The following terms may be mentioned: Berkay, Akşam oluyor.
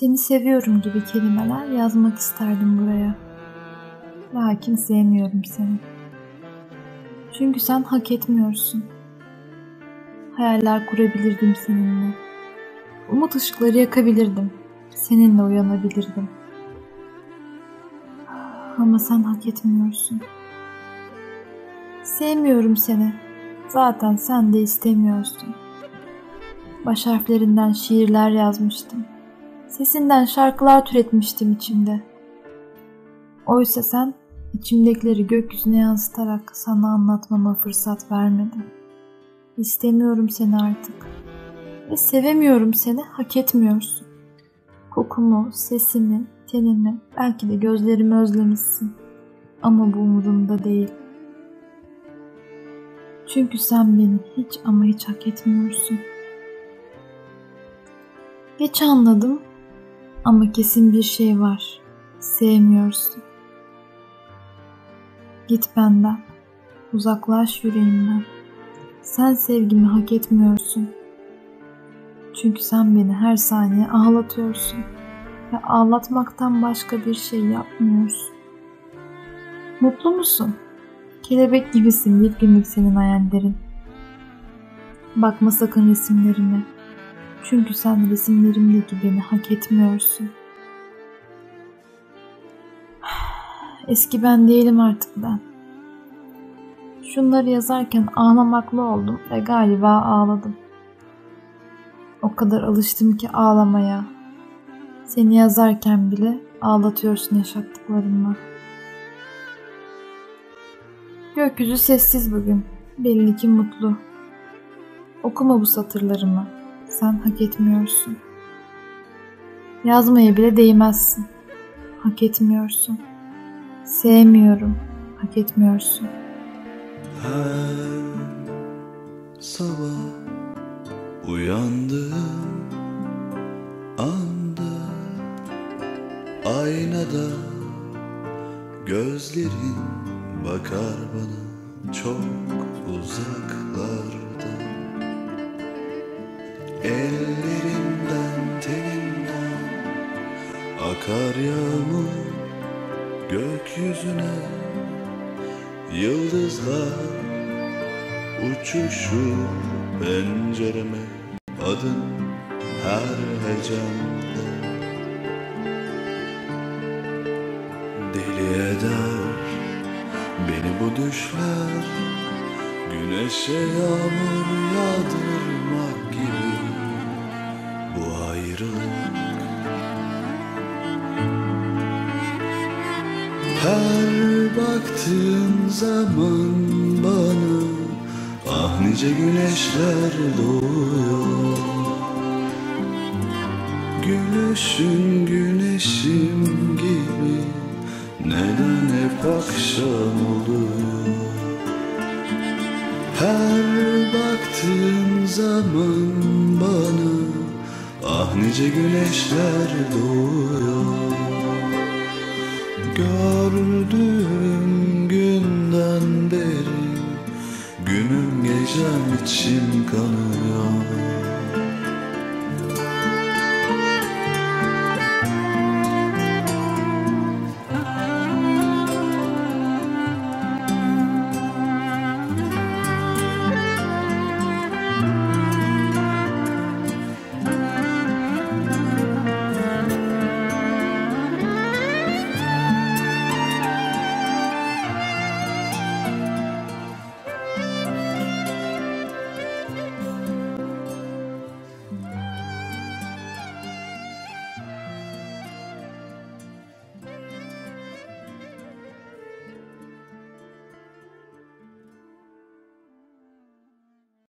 Seni seviyorum gibi kelimeler yazmak isterdim buraya. Lakin sevmiyorum seni. Çünkü sen hak etmiyorsun. Hayaller kurabilirdim seninle. Umut ışıkları yakabilirdim. Seninle uyanabilirdim. Ama sen hak etmiyorsun. Sevmiyorum seni. Zaten sen de istemiyorsun. Baş harflerinden şiirler yazmıştım. Sesinden şarkılar türetmiştim içimde. Oysa sen içimdekileri gökyüzüne yansıtarak sana anlatmama fırsat vermedin. İstemiyorum seni artık. Ve sevemiyorum seni, hak etmiyorsun. Kokumu, sesimi, tenimi, belki de gözlerimi özlemişsin. Ama bu umurumda değil. Çünkü sen beni hiç ama hiç hak etmiyorsun. Geç anladım ama kesin bir şey var. Sevmiyorsun. Git benden, uzaklaş yüreğimden. Sen sevgimi hak etmiyorsun. Çünkü sen beni her saniye ağlatıyorsun. Ve ağlatmaktan başka bir şey yapmıyorsun. Mutlu musun? Kelebek gibisin, bir günlük senin hayallerin. Bakma sakın resimlerime. Çünkü sen resimlerimdeki beni hak etmiyorsun. Eski ben değilim artık ben. Şunları yazarken ağlamaklı oldum ve galiba ağladım. O kadar alıştım ki ağlamaya. Seni yazarken bile ağlatıyorsun yaşattıklarınla. Gökyüzü sessiz bugün. Belli ki mutlu. Okuma bu satırlarımı. Sen hak etmiyorsun. Yazmaya bile değmezsin. Hak etmiyorsun. Sevmiyorum. Hak etmiyorsun. Her sabah uyandığım anda aynada gözlerin bakar bana çok uzaklardan. Ellerimden tenimden akar yağmur gökyüzüne, yıldızlar uçuşur pencereme, adın her hecemde. Deli eder beni bu düşler, güneşe yağmur yağdırmak gibi bu ayrılık. Her baktığın zaman bana ah nice güneşler doğuyor. Gülüşün güneşim gibi neden hep akşam oluyor? Her baktığın zaman bana ah nice güneşler doğuyor. Gördüğüm günden beri günüm gecem içim kanıyor.